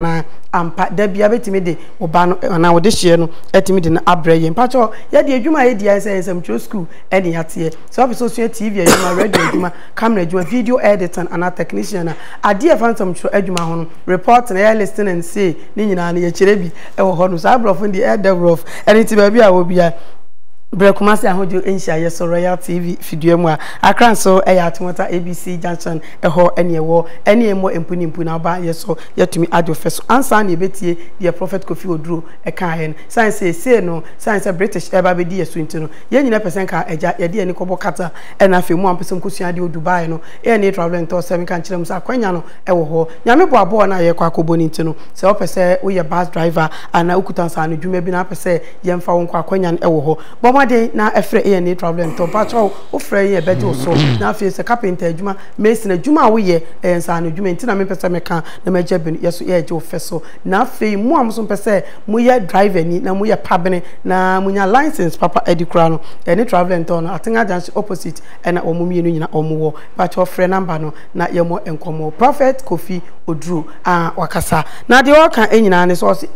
na ampa da bia betime de oba no na wo de hye no etime de na abreye mpacho ye de adwuma ye de ensem church school e de yate so ofiso so tv adwuma radio adwuma camera adwuma video editing ana technician na ade e phantom church adwuma ho no report na listening and say ni nyina na ye kire bi e wo ho no so abrofo ndi e de brof eniti ba bia wo bia Brekumasi ahojo enhia yeso Royal TV video mu a akranso eya atomota ABC Junction eho enewo enemo empuni na ba yeso yetumi ajo feso ansa na ebetie the Prophet Kofi Oduro eka hen science say no science British eba be di yeso ntino ye nyina pesen ka eja ye de enikobo kata ena afi mu ampese nkosua de Dubai no e ni travel ento seven kan kirem sa kwanya no ewo ho nyame bo abo na ye kwa kobo ntino se opese wo ye bus driver ana okutansa no dwuma bi na pese ye mfa wo kwa kwanya ewo ho Made na efre e ni problem to patrol o frey e beje oso na afi se carpenter adwuma mason adwuma wo ye ensa na adwuma ntina me pese me kan na maje bin yeso ye je ofeso na afi mu amso pese mu ye driver ni na mu ye pabene na mu nya license papa edikura no e ni traveling to no atinga jansi opposite e na omumie no nyina omuwo patrol frey number no na ye mo enkomo Prophet Kofi Oduro a wakasa na de o kan enyina ne so se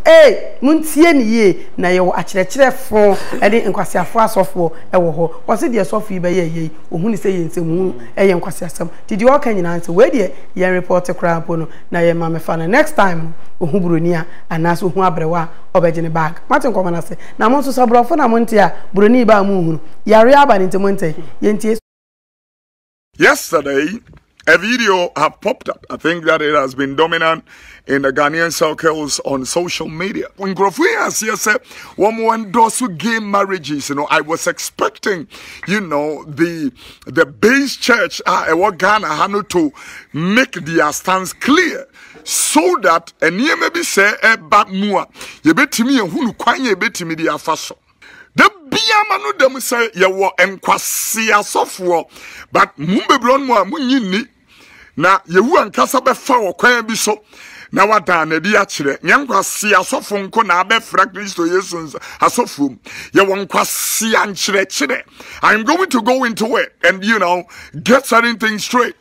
muntie ni ye na ye wo akirekirefo e de nkwasi software ewo wase de software be ye ye ohuni se ye nsemu eye nkwase asem ti di okan nyina nse we de ye report crap no na ye ma me fa na next time ohubroni a anaso hu abrewa obejene bag matin koma na se na mo so sabrofo na mo ntia broni ba mu hunu yare aba ni ntemu nte ye ntie. Yesterday a video had popped up. I think that it has been dominant in the Ghanaian circles on social media. When Grofia said, "Woman does gay marriages," you know, I was expecting, you know, the base church, Ghana, Hano, to make their stance clear. So that, and you may be say, "But mua, you bet me, and who you bet me the afaso." The biamanu dem say ye wo enkwase asofo but mumbeblon mo amunyini na yewu ankasa be fa wo kwan bi so na wada na di akire nyankwase asofo nko na be fra Kristo Yesu asofo ye wo enkwase ankire kire. I'm going to go into it and you know get certain things straight.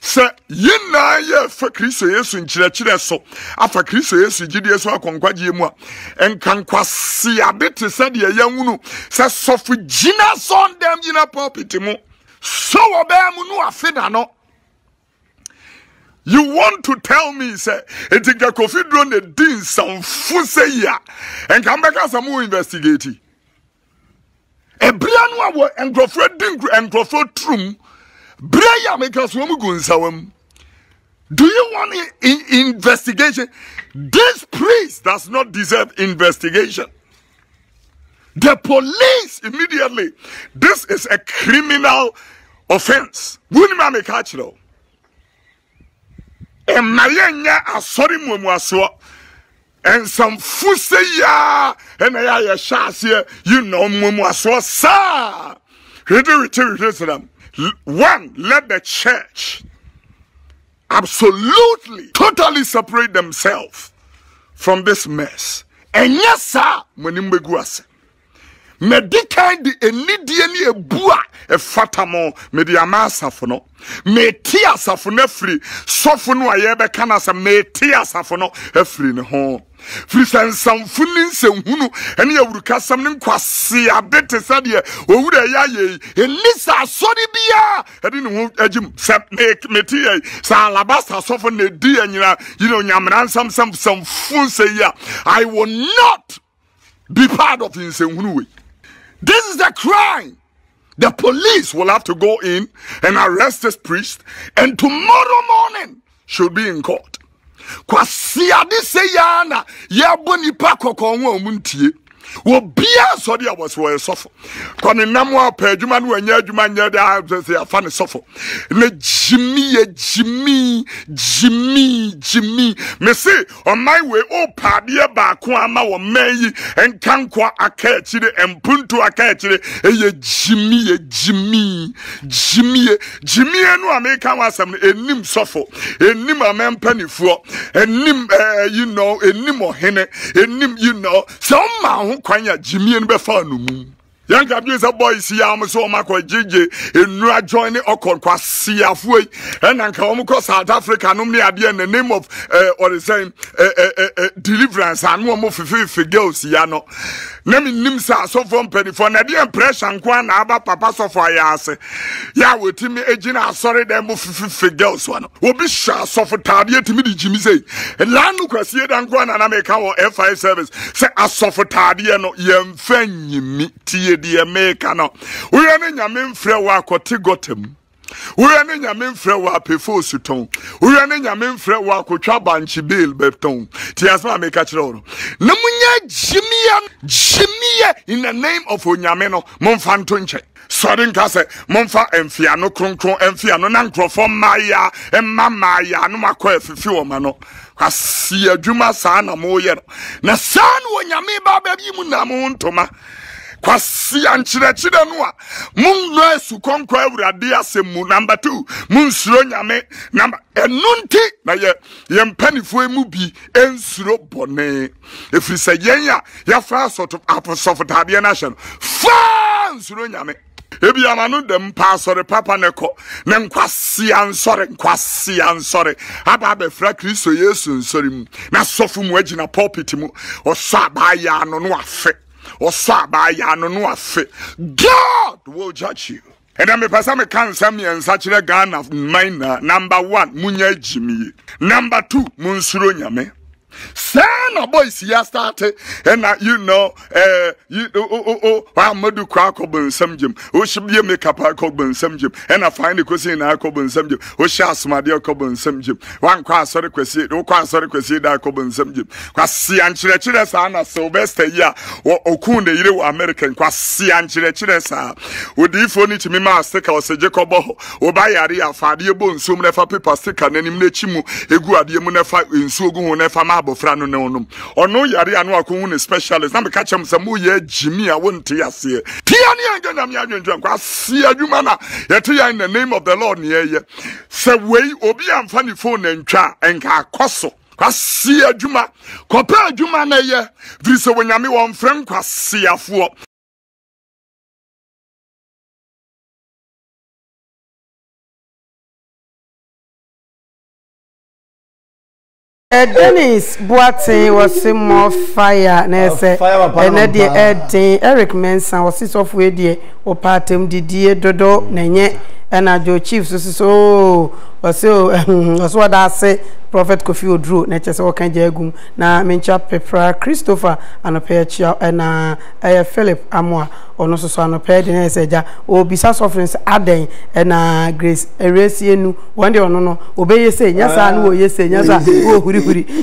Say yin na ye fa Kristo Yesu nkire kire so afa Kristo Yesu gidi so akonkwaje mu a enkankwase abete said ye yanu say sofu gina son dem gina pulpit mu so obem nu afida no. You want to tell me, say, it is a coffee drone that did some fuseya and come back as a more investigating. A Brianwa and Crawford Dink and Crawford Trum, Brian make us woman gunsawem. Do you want investigation? This priest does not deserve investigation. The police immediately, this is a criminal offense. Wouldn't make catch though. And Mariana are sorry, Mumwaso, and some Fuseya, and I shas here, you know, Mumwaso, sir. Return one, let the church absolutely, totally separate themselves from this mess. And yes, sir, Munimbeguas. Medikai di enidieni ebua efatamo mediama safono meti asafono free sofono ayebe kana sa meti asafono free ne ho free sansamfuni nsenhunu ene yawurukasam ne nkwase abete sade owura yaye elisa asori bia ede ne ho agim meti sa labasa sofono di anyira you know nyamran sam fun say ya. I will not be part of nsenhunu we. This is the crime. The police will have to go in and arrest this priest, and tomorrow morning should be in court. Jimmy. Me say on my way, oh, Padia Bakuama or May and Kankwa Akachide and Puntu Akachide, a Jimmy, and American was a nim suffer, a nim a man penny for, a nim, you know, a nim or henna, a nim, you know, some man who Jimmy and Befanum. Young abuse a boy, see, I'm so much JJ in Nua joining Ocon Quasiafway and Ankamuko South Africa. No, me in the name of or the same deliverance and one more girls. Yano, Nemi Nimsa so from Penny for Nadia impression. Quan Abba Papa so for Yase. Ya will Timmy Agina, sorry, them move 50 girls. One will be sure so for Tadia to me, Jimmy say, and Lanukas here than Quan and I make our FI service. Say, I suffer Tadia no yam fenny. Dear American, we are in your main freeway, Cotigotum. We are in your main freeway, Pefosuton. We are in your main freeway, Cochabanchi Bill Bepton. Tiasma make a churro. Namunia Jimmy in the name of Unyameno, Monfantunche. Sodden Castle, Monfa and Fiano, Croncron and Fiano, Nancro for Maya and Mamaya, no Maquef, Fiumano. Cassia Juma San Amoyer. Nasan, when Yami Baba Munamon Toma. Kwasi anchire chide nwa munwe su konkwa urade asemu number 2 munsuro nyame number enunti na ye mpanifo emu bi ensuro bone efiri se yenya ya fra sort of apostolic tadia nation fa nsuro nyame ebi amanu dem pa sori papa neko ne nkwasi ansore aba be fra Kristo Yesu nsori mu na sofu mu agina pulpit mu oso abaya no no afe. God will judge you. And I'm a person who can't send me and such a gun of mine. Number 1, Munya Jimmy. Number 2, Munsuronya me. Son of boys, here started, and you know, I'm going to crack up in some gym. Who should be a makeup alcohol in some gym? And I find a question in alcohol in some gym. Who shall smart your cob in some gym? One class or a question, no class or a question, alcohol in some gym. Quasi and Chilechiless Anna Sylvester, yeah, or Okunda, you American, Quasi and Chilechiless are. Would you phone it to me, Master, or Sir Jacob, or by Aria, Fadio Bone, so many paper stick and any Nechimu, Eguadia Munafa in Sugu, Nefama. Bofrano ne onum ono yare anu akun specialist na be catch am samu ye jimi a won te ase ti ani anja na me adwendran kwa se adwuma na yeto ya in the name of the Lord ne ye se wei obi amfa ni phone ntwa enka akoso kwa se adwuma kopa adwuma na ye vi se wonyame won frem kwa se afo. Dennis Boateng was in more fire, and Eric Manson was his off with the or part him the dodo, Nene, and I do chiefs. So, was what I say, Prophet Kofi Oduro, Natchez or Kanjagum, now Mincha Pepra, Christopher, and a pair and a Philip Amoa, or no son of Pedin, and said, oh, besides offerings, Aden, and Grace, a race, you one day or no, obey, say, yes, I know, yes, I know,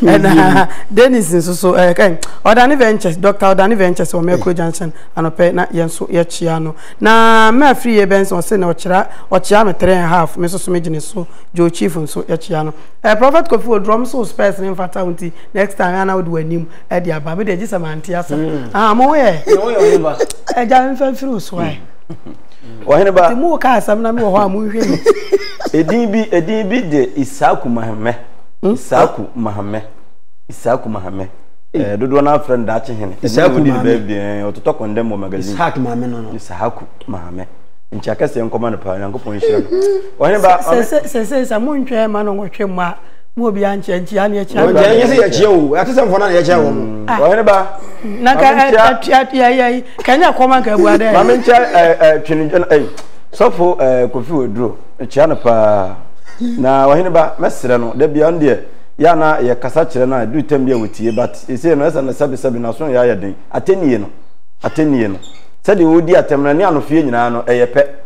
and Dennis, so, or Danny Ventures, Doctor Danny Ventures, or Melco Johnson, and a pair, not Yansu, Yachiano. Now, my free events on Senna or Chiam, 3.5, Mrs. Majin, so, Joe Chief, and so, Yachiano. A Prophet for drum so space in fatality next time I would win him at the Abbey. They just a man, I'm aware. I don't feel through, why? Why about more cars? I'm not more moving. A DB is Isaku Mahameh. Do not friend Dutch him. Isaku Mahameh, or to talk on them or magazine. Isaku Mahameh. In Chakas and Command upon Uncle Punisher. Why about says a moon chairman on what chamber? So for Kofi Oduro, Chanapa. Now, Hinaba, Messerano, there beyond there. Yana, your Casachana, do 10 years with you, but it's a nice and a subsubination yard. Atenian. Said you would dear Temaniano Fianano, a pet.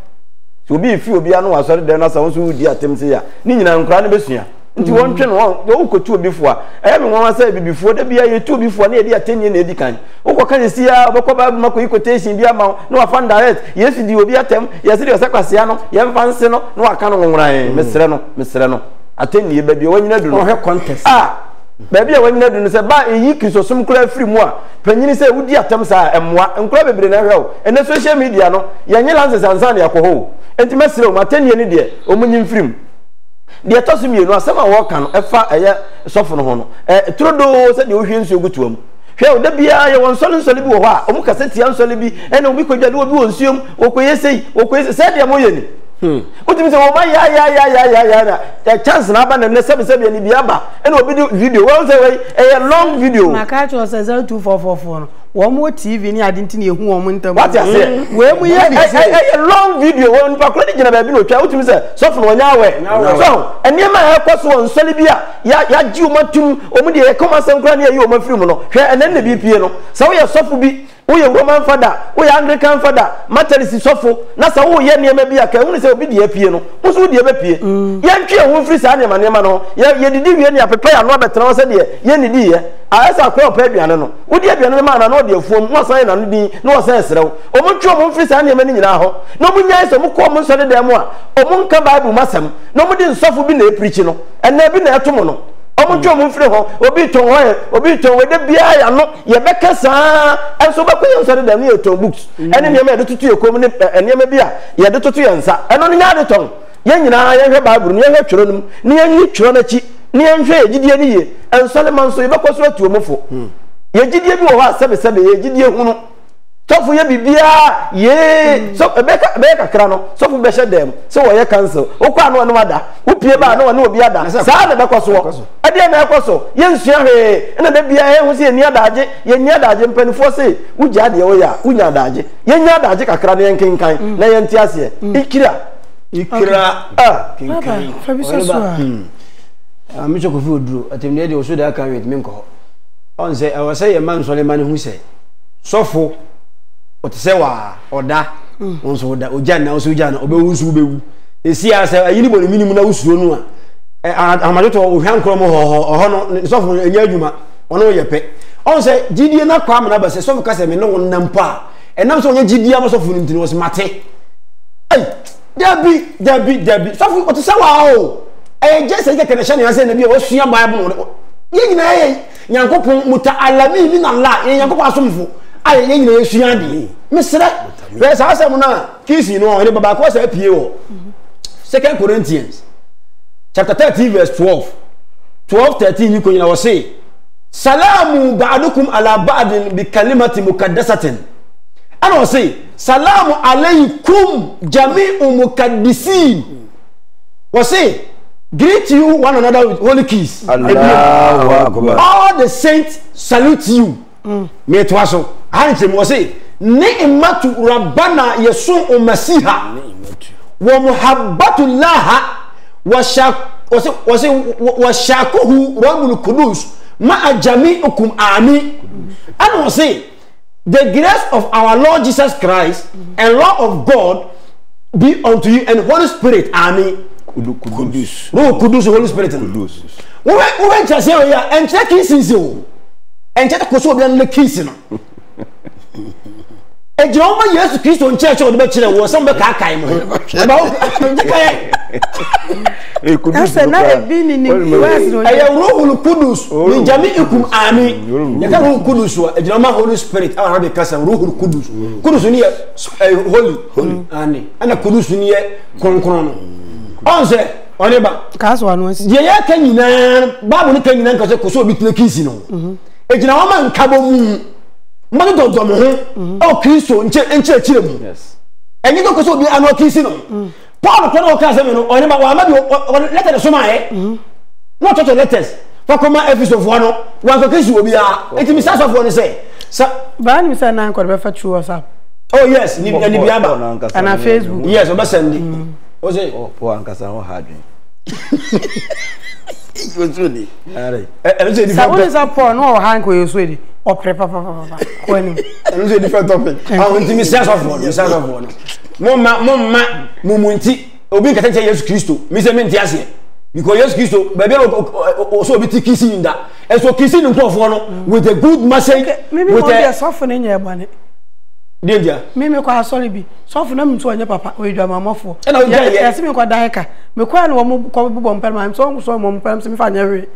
To be few Biano, I said, then I saw who dear Temsia, Nina and Cranabesia. Into one train, one could two before. Everyone said before the beer, you two before nearly attending any kind. Oh, what can you see? What about Maku quotation? Be amount, no, I found direct. Yes, it will be a term. Yes, it was a Cassiano, young Fanseno, no, I can't online, Mr. Reno. Attend you, baby, when you do not have contest. Ah, baby, when you do not buy a yikis or some clear free moi. Penny said, would the attempts are and what and club in a row. And the social media, no, Yanyelances and Zaniaco. And to Messero, attend you, dear, or Munyan film. The Atosumi, no, some are walking a fire soften honor. Trudeau said the oceans you go to him. Hell, the Bia, one solid soliboa, Omucassetian solibi, and Omicoja do a boonsium, Oquese, Oquese, Sadia Moyen. What is all my ya, that chance and Abba and the 770 Biaba, and Obidu video runs away, a long video. My catch was as 2444. One more TV, I didn't know who I went to. What I said, where we had a long video on Pacronic and Abino, child to Mr. Sophomore now. And near my help was on Solibia, Yajumatu, Omidia, come as some granny, you, my fumono, and then the BPL. So we are Sophobi, we are Roman father, we are Anglican father, matter is Sophomore, Nasa, who Yan Yamabia can only say be the piano, who's with the Epier. Yankia, who frees Anima Nemano, Yadidia, prepare Robert Transadia, Yanidia. I asked our crop, I don't know. Would you be another man and audio form? No sign and be no sense. Oh, Montreux, Fritz, and Yemen in our no one has a common Sunday Demois, or Monka Bible Massam. Nobody in South will be preaching, and never been there tomorrow. Oh, Montreux, Monfreho, or be to where the BI and not Yabeka, and so back on Sunday near to books, and then you made to your common and Yamabia, you had to answer, and on another tongue. Young and I have Bible near children, near children. Nian Jay, Gideon, and Solomon so you was right to Mofo. Ye Gideon was 770, ye Gideon Uno. So for Yabia, ye, so Becca Crano, so for Besha them, so I cancel. Okano and Wada, Upiaba, no one will be other. Sada Bacoso, Adena Coso, Yensiare, and the Bia was in Yadaje, Yenadaje, and Penforce, Ujadi Oya, Unadaje, Yenadaje, a Cranian King Kind, Nayantiasia, Ikira, Ikira, King Kind. I'm Mr. Kofi Oduro. At the end, also that can with Minko. On say, I was say a man, so a man who say, Sofo, what say, or da, also that Ujana, Sujana, Obeus, they see us a unible minimum of Sunua. I'm a little Hancromo or Honor, Sofo, and Yajuma, or no Yape. On say, Gideon, not come and I say, Sofo Casame, no one Nampa, and now so Gideon was of Unity was Mate. Hey, there be, Sofo, what to say, wow. I just said that connection is in the Ocean Bible. Yanko Muta Alami, Nala, Yanko Asumfu. I ain't a Shiani. Mr. Let's ask Samuna, Kissy, no, and about what's a PO. 2 Corinthians, chapter 13, verse 12. 12:13, you can say, Salamu Badukum Alabadin, be Kalimati Mukadasatin. And I say, Salamu Alaykum Jami Umukadisi. What say? Greet you one another with holy kiss. All the saints salute you. Me twaso. Hanche mo say ni'matu rabbana yesu masiha wa muhabbatullah wa shaq wa shaquhu rabbul qudus ma jami'ukum amin. And we say the grace of our Lord Jesus Christ and love of God be unto you and Holy Spirit amen. Kudus. No, Kudus, Holy Spirit. Kudus. We went to say, and check his issue. And check the Kosovan Kissing. A Jehovah, yes, Christian Church or the Bachelor was some Bakakai. That's another being in the West. I am Roman Kudus, Jamaikum Army, Kudus, a German Holy Spirit, Arabic Castle, Rohul Kudus, Kudusunia, Holy Army, and a Kudusunia Concron. Onze, oneba. Kaso anwesi. Ye ya kenyina, babu ni kenyina nka se ko so bitile kisi no. Ejina wa man kabo mu. Mba do do mo ho. O Kristo nche chire mu. Yes. Enyi ko so bi anu kisi no. Paul ko no ka se me no, oneba wa ma bi letter so ma e. No to letters. Fa ko ma episode wa no, wa ko kisi obi a. Enti mi sa so fo ni se. Sa ba ni mi sa na nko be fa true WhatsApp. Oh yes, ni bi aba. And on Facebook. Yes, oba send. Oh, poor Uncle Sam Hadrian. You were truly. What is up for no Hank or Swede or Prepper? A different topic. I want to miss out of one, miss out of one. Mumma, Mumunti, Obinka, yes, Christo, Miss Mentiasia. Because yes, Christo, baby, also be kissing that. And so kissing in Profono with a good message, maybe with a softening your money. Dear, Mimi, quite sorry be. So for them to your papa, with your mamma for. And I yes, me quite diaca. Me quite one call bomb, I'm so mumpams and find every.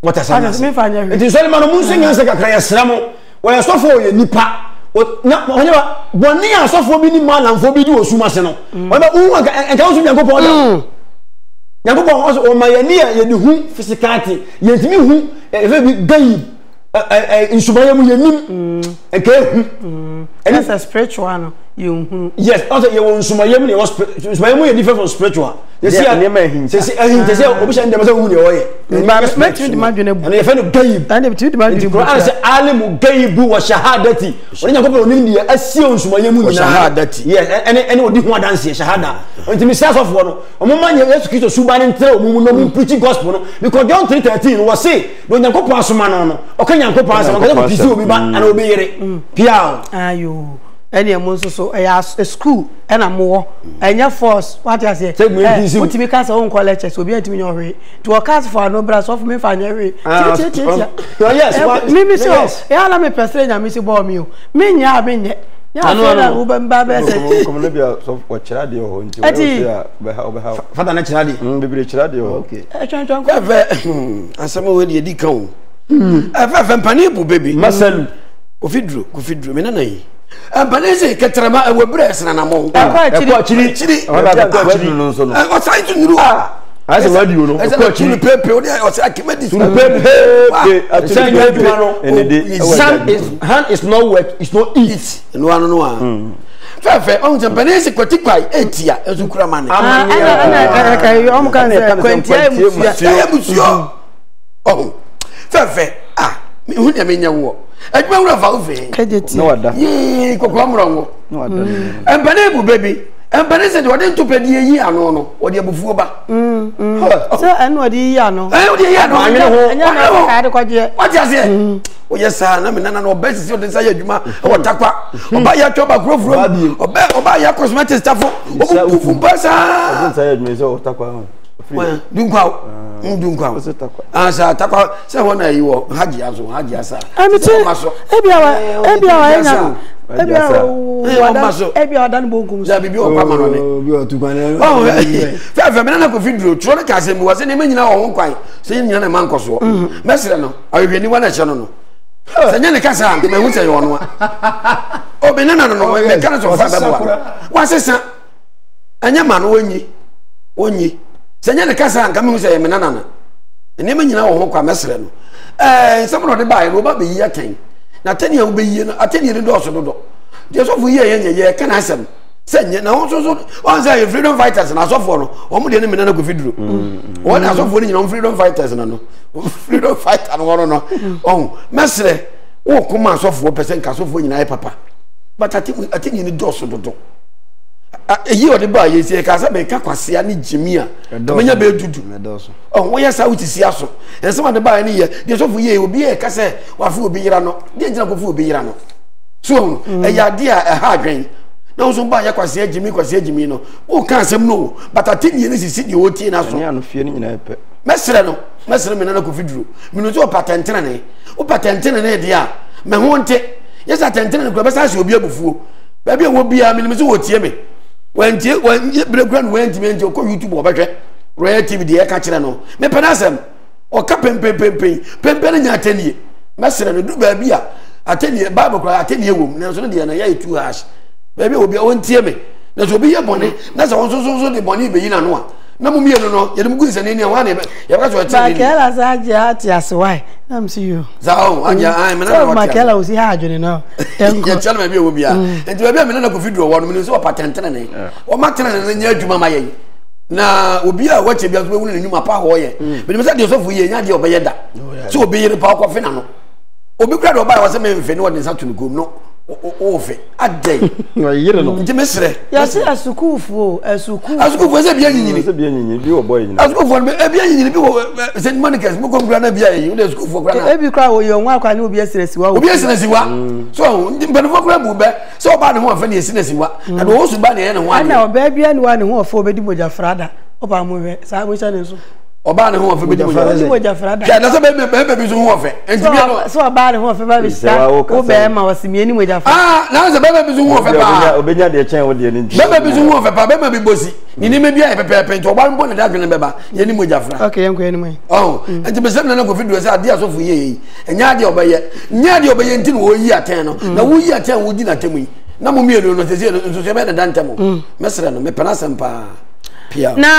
What a sign of me find every. It is only man who sings like a cry a slammer. Well, I saw for you, Nipa. What not, whatever. One year I saw for me, man, and for me to Sumasano. But who and thousand young people. Yakuba also, or my near, you do whom physicality, yet me whom, a very big babe. That's a spiritual. Yes, also you want Sumayam, you different from spiritual. They say, I any month so I school and I'm more and your force. What I say, take me to be cast own collectors will be at me your way to a cast for no brass of me finery. Yes, Mimi, so yeah, I'm a person. I'm Missy Bormio. Minya, I mean, I know Ruben Babes. Father Naturally, okay. I can't go and some way you deco. I've a baby, Marcel Kofidro, Menanay. And Banese Catrama and Webres and Among. I said, you know, I said, hand is no work, it's no eat. No one. Fair, on the Banese Cotiqua, Etia, as Ukraman. Oh, fair, ah, I don't know. No, and Banebo, baby. And Banese, what did you pay no, or the Bufuba? And what the Yano? What does it? Oh, yes, I mean, I know best your desire, you might or Takwa, or buy your tobacco grove, or buy your cosmetic stuff, or Bassa. Well, do Sanya the Cassan coming with a manana. And even you know, Hoka Messenger. Someone the buy will be your king. Now, 10 years will be attending the door. Just over here, and ye can ask them. Send you now, also, once I have freedom fighters and I saw for one million men of Vidru. One has of winning on freedom fighters and no freedom fight and one on. Oh, Messenger, oh, come on, so 4% cast off winning, I papa. But I think you need doors to the door. You are the boy, you say, Casablanca, Cassiani, Jimia, Domina Beldudu. Oh, where's out to see us? And some of the buy near this of ye will be a cassette, what food be Irano, the jump of food be Irano. So, a idea, a hard grain. No, so buy a Cassia, Jimmy, Cassia, Jimino. Oh, can't say no, but I think you see you will tear us. I am feeling in a pet. Messerano, Menano Cofidru, Minuto Patentane, O Patentane, dear, Mahonte. Yes, I tend to go as you'll be a fool. Baby will be a minimum to Timmy. When you grand went to YouTube or better, rare TV, the air catcherano. Mepanasm or cap and pay, I tell you. Master, do baby, I tell you, Bible cry, I tell you, there's only an eye to ash. Baby will be on Timmy. There will be a bonnet, that's also the bonnet being on one. No, me, no, you don't go to any one. You have to attack us. That's why I'm see you. So, and I'm another Michaela was here, you know. And your children will be here. And to have another video, 1 minute or patent, or Martin and your Jumamay. Now, we'll be a watch if you are willing to do my power. But you said yourself, we are your bayada. So be in the park of Fenano. Or be glad about what's a man if anyone is out to go. No. Ofe adai no dimesre ya se asuku fo se bia nyinyi bi wo boy nyinyi asuku fo bia nyinyi bi wo St Monica mo ko ngura na bia yi wo asuku fo kra na e bi kra wo yo nwa kwa ni obi esresiwa so mbe no kra bu be so ba ne ho afa ni esresiwa na do wo su ba ne ne ho ana oba bia ni wa ne ho fo be di moja frada oba mo we sa mo sha ne so oba ne ho afa be di moja frada ya na so be bi so ho afa enti bia so oba ne ho afa ba bi sha wo be ma wasimie ni moja frada ah na so be bi so ho afa ba obenya de chen wo de ni be bi so ho afa ba be ma bi bosi ni ni me bia e pepepe enti oba mbo na da dwene be ba ye ni moja frada okay enko ye ni mai oh enti be se na ko video se ade aso fu ye enya de oba ye nya de oba ye enti wo yi aten no na wo yi aten wo di na temu na mo mi elu no se se no so se be da dantamo mesra no me pana sampa pia na